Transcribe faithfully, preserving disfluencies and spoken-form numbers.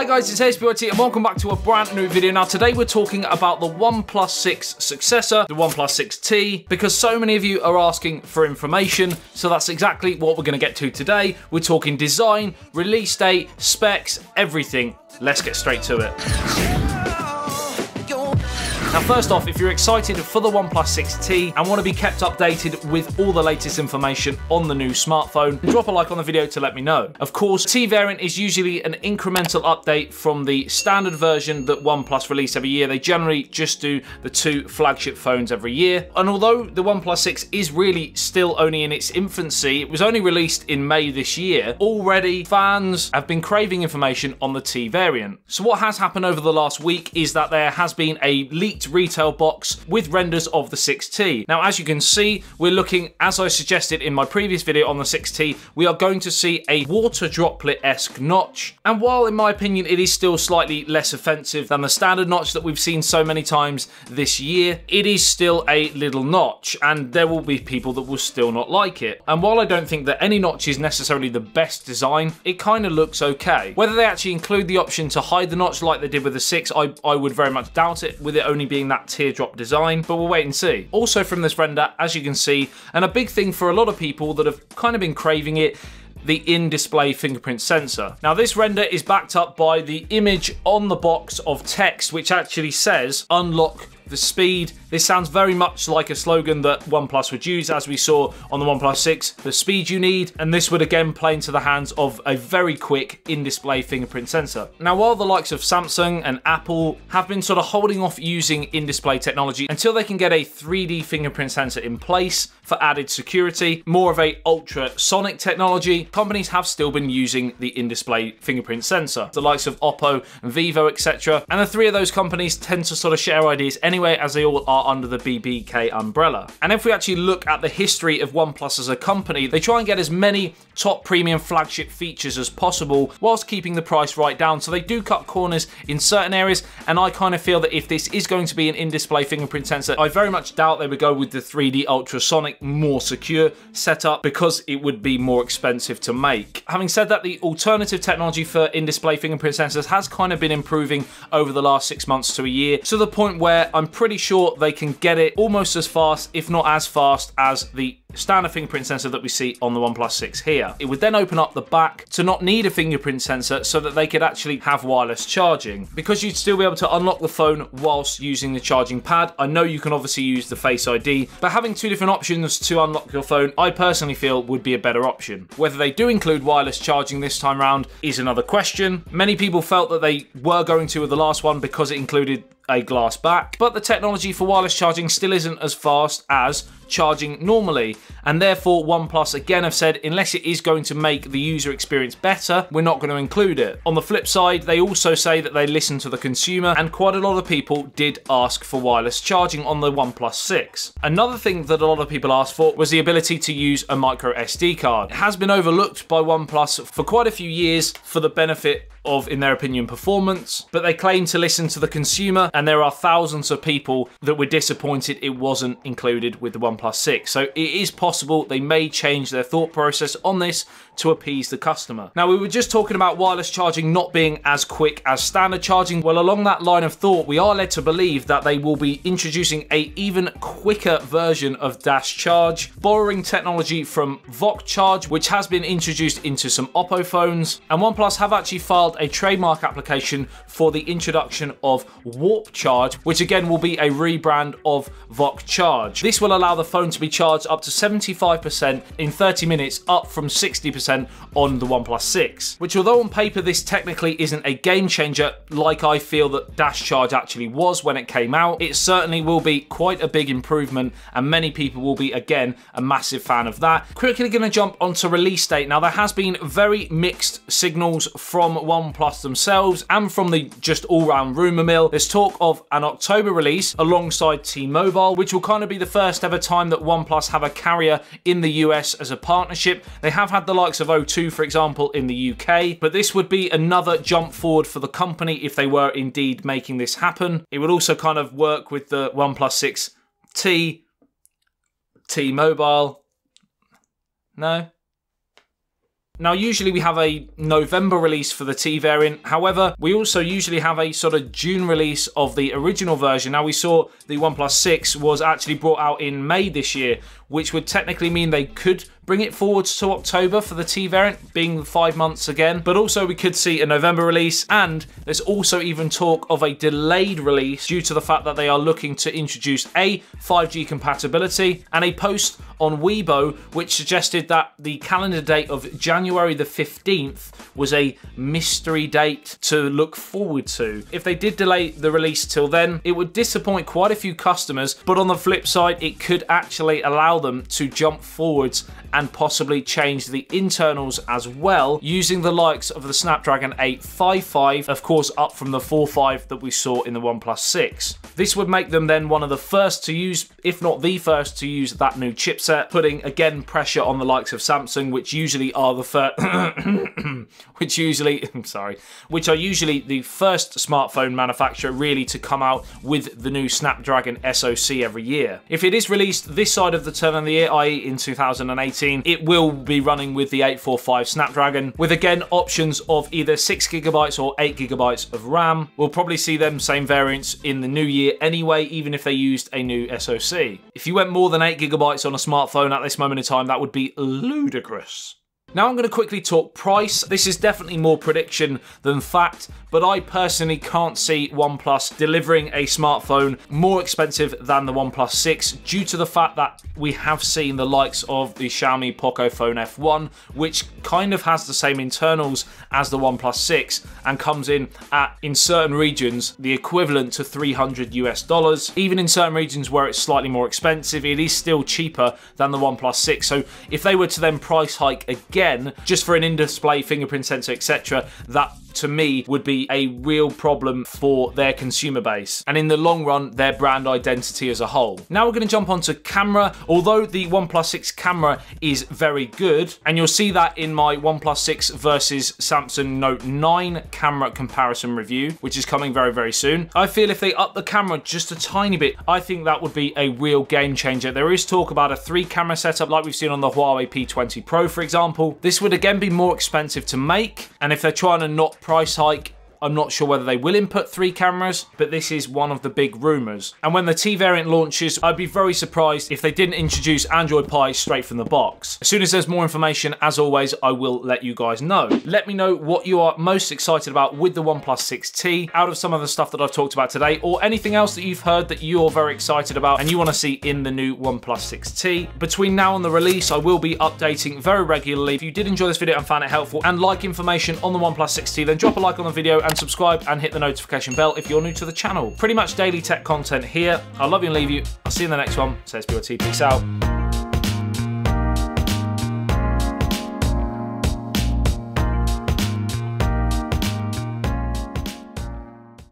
Hi guys, it's A S B Y T and welcome back to a brand new video. Now today we're talking about the OnePlus six successor, the OnePlus six T, because so many of you are asking for information, so that's exactly what we're going to get to today. We're talking design, release date, specs, everything. Let's get straight to it. Now first off, if you're excited for the OnePlus six T and want to be kept updated with all the latest information on the new smartphone, drop a like on the video to let me know. Of course, T variant is usually an incremental update from the standard version that OnePlus release every year. They generally just do the two flagship phones every year. And although the OnePlus six is really still only in its infancy, it was only released in May this year, already fans have been craving information on the T variant. So what has happened over the last week is that there has been a leak retail box with renders of the six T. Now, as you can see, we're looking, as I suggested in my previous video on the six T, we are going to see a water droplet-esque notch. And while, in my opinion, it is still slightly less offensive than the standard notch that we've seen so many times this year, it is still a little notch, and there will be people that will still not like it. And while I don't think that any notch is necessarily the best design, it kind of looks okay. Whether they actually include the option to hide the notch like they did with the six, I, I would very much doubt it, with it only being that teardrop design, but we'll wait and see. Also from this render, as you can see, and a big thing for a lot of people that have kind of been craving it, the in-display fingerprint sensor. Now this render is backed up by the image on the box of text, which actually says, unlock the speed. This sounds very much like a slogan that OnePlus would use, as we saw on the OnePlus six, the speed you need, and this would again play into the hands of a very quick in-display fingerprint sensor. Now, while the likes of Samsung and Apple have been sort of holding off using in-display technology until they can get a three D fingerprint sensor in place for added security, more of a ultrasonic technology, companies have still been using the in-display fingerprint sensor. The likes of Oppo and Vivo, et cetera, and the three of those companies tend to sort of share ideas anyway, as they all are under the B B K umbrella. And if we actually look at the history of OnePlus as a company, they try and get as many top premium flagship features as possible whilst keeping the price right down. So they do cut corners in certain areas, and I kind of feel that if this is going to be an in-display fingerprint sensor, I very much doubt they would go with the three D ultrasonic, more secure setup, because it would be more expensive to make. Having said that, the alternative technology for in-display fingerprint sensors has kind of been improving over the last six months to a year, to the point where I'm pretty sure they can get it almost as fast, if not as fast, as the standard fingerprint sensor that we see on the OnePlus six here. It would then open up the back to not need a fingerprint sensor, so that they could actually have wireless charging, because you'd still be able to unlock the phone whilst using the charging pad. I know you can obviously use the Face I D, but having two different options to unlock your phone, I personally feel would be a better option. Whether they do include wireless charging this time round is another question. Many people felt that they were going to with the last one because it included a glass back, but the technology for wireless charging still isn't as fast as charging normally, and therefore OnePlus again have said, unless it is going to make the user experience better, we're not going to include it. On the flip side, they also say that they listen to the consumer, and quite a lot of people did ask for wireless charging on the OnePlus six. Another thing that a lot of people asked for was the ability to use a micro S D card. It has been overlooked by OnePlus for quite a few years for the benefit of, in their opinion, performance, but they claim to listen to the consumer, and there are thousands of people that were disappointed it wasn't included with the OnePlus six. So it is possible they may change their thought process on this to appease the customer. Now, we were just talking about wireless charging not being as quick as standard charging. Well, along that line of thought, we are led to believe that they will be introducing a even quicker version of Dash Charge, borrowing technology from VOOC Charge, which has been introduced into some Oppo phones, and OnePlus have actually filed a trademark application for the introduction of Warp Charge, which again will be a rebrand of VOOC Charge. This will allow the phone to be charged up to seventy-five percent in thirty minutes, up from sixty percent on the OnePlus six, which, although on paper this technically isn't a game changer like I feel that Dash Charge actually was when it came out, it certainly will be quite a big improvement, and many people will be again a massive fan of that. Quickly going to jump onto release date. Now, there has been very mixed signals from OnePlus themselves and from the just all-round rumor mill. There's talk of an October release alongside T-Mobile, which will kind of be the first ever time that OnePlus have a carrier in the U S as a partnership. They have had the likes of O two, for example, in the U K, but this would be another jump forward for the company if they were indeed making this happen. It would also kind of work with the OnePlus six T, T-Mobile. No? Now, usually we have a November release for the T variant. However, we also usually have a sort of June release of the original version. Now, we saw the OnePlus six was actually brought out in May this year, which would technically mean they could bring it forwards to October for the T variant, being five months again. But also we could see a November release, and there's also even talk of a delayed release due to the fact that they are looking to introduce a five G compatibility, and a post on Weibo which suggested that the calendar date of January the fifteenth was a mystery date to look forward to. If they did delay the release till then, it would disappoint quite a few customers, but on the flip side, it could actually allow them to jump forwards and possibly change the internals as well, using the likes of the Snapdragon eight fifty-five, of course up from the four five that we saw in the OnePlus six. This would make them then one of the first to use, if not the first to use, that new chipset, putting again pressure on the likes of Samsung, which usually are the first, which usually, I'm sorry, which are usually the first smartphone manufacturer really to come out with the new Snapdragon S O C every year. If it is released this side of the turn of the year, that is in two thousand eighteen, it will be running with the eight forty-five Snapdragon, with again options of either six gigabytes or eight gigabytes of RAM. We'll probably see them same variants in the new year anyway, even if they used a new S O C. If you went more than eight gigabytes on a smartphone at this moment in time, that would be ludicrous. Now I'm going to quickly talk price. This is definitely more prediction than fact, but I personally can't see OnePlus delivering a smartphone more expensive than the OnePlus six, due to the fact that we have seen the likes of the Xiaomi Pocophone F one, which kind of has the same internals as the OnePlus six and comes in at, in certain regions, the equivalent to three hundred US dollars. Even in certain regions where it's slightly more expensive, it is still cheaper than the OnePlus six. So if they were to then price hike again, Again, just for an in-display fingerprint sensor, et cetera, that to me would be a real problem for their consumer base, and in the long run, their brand identity as a whole. Now we're going to jump onto camera. Although the OnePlus six camera is very good, and you'll see that in my OnePlus six versus Samsung Note nine camera comparison review, which is coming very, very soon. I feel if they up the camera just a tiny bit, I think that would be a real game changer. There is talk about a three camera setup like we've seen on the Huawei P twenty Pro, for example. This would again be more expensive to make, and if they're trying to not price hike, I'm not sure whether they will input three cameras, but this is one of the big rumors. And when the T variant launches, I'd be very surprised if they didn't introduce Android Pie straight from the box. As soon as there's more information, as always, I will let you guys know. Let me know what you are most excited about with the OnePlus six T out of some of the stuff that I've talked about today, or anything else that you've heard that you're very excited about and you want to see in the new OnePlus six T. Between now and the release, I will be updating very regularly. If you did enjoy this video and found it helpful and like information on the OnePlus six T, then drop a like on the video and subscribe and hit the notification bell if you're new to the channel. Pretty much daily tech content here. I love you and leave you. I'll see you in the next one. It's A S B Y T. Peace out.